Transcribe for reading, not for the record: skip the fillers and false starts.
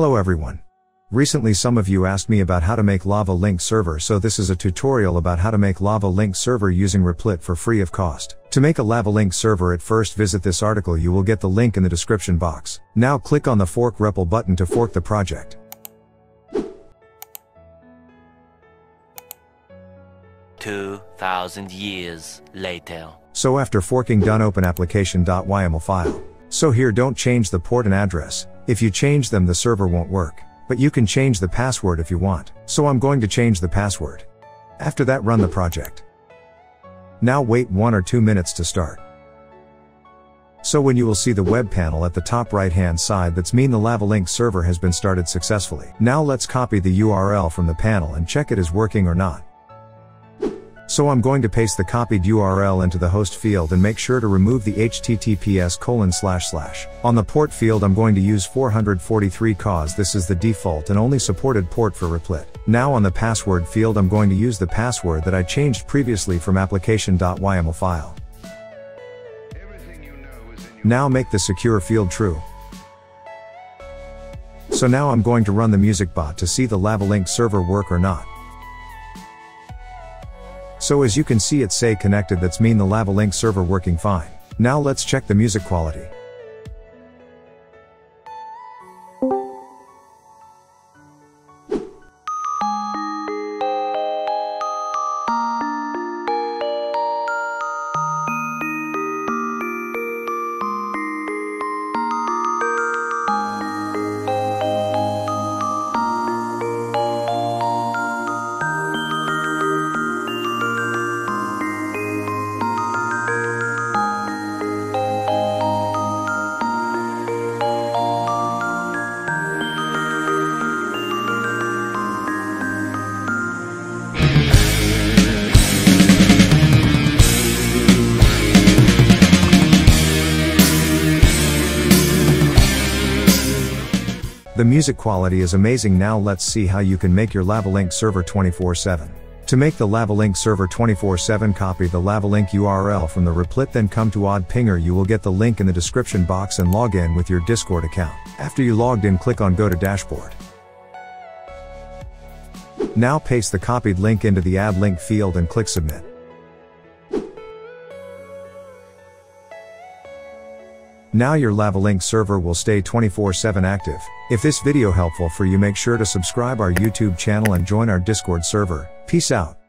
Hello everyone. Recently some of you asked me about how to make Lavalink server, so this is a tutorial about how to make Lavalink server using Replit for free of cost. To make a Lavalink server, at first visit this article. You will get the link in the description box. Now click on the fork REPL button to fork the project. "2000 years later." So after forking, done, open application.yml file. So here, don't change the port and address. If you change them, the server won't work. But you can change the password if you want. So I'm going to change the password. After that, run the project. Now wait 1 or 2 minutes to start. So when you will see the web panel at the top right hand side, that's mean the Lavalink server has been started successfully. Now let's copy the URL from the panel and check it is working or not. So I'm going to paste the copied URL into the host field and make sure to remove the https://. On the port field, I'm going to use 443 cause this is the default and only supported port for Replit. Now on the password field, I'm going to use the password that I changed previously from application.yml file. Now make the secure field true. So now I'm going to run the music bot to see the Lavalink server work or not. So as you can see, it say connected, that's mean the Lavalink server working fine. Now let's check the music quality. The music quality is amazing. Now let's see how you can make your Lavalink server 24/7. To make the Lavalink server 24/7, copy the Lavalink URL from the Replit, then come to Odd Pinger. You will get the link in the description box and log in with your Discord account. After you logged in, click on Go to Dashboard. Now paste the copied link into the Add Link field and click Submit. Now your Lavalink server will stay 24/7 active. If this video helpful for you, make sure to subscribe our YouTube channel and join our Discord server. Peace out.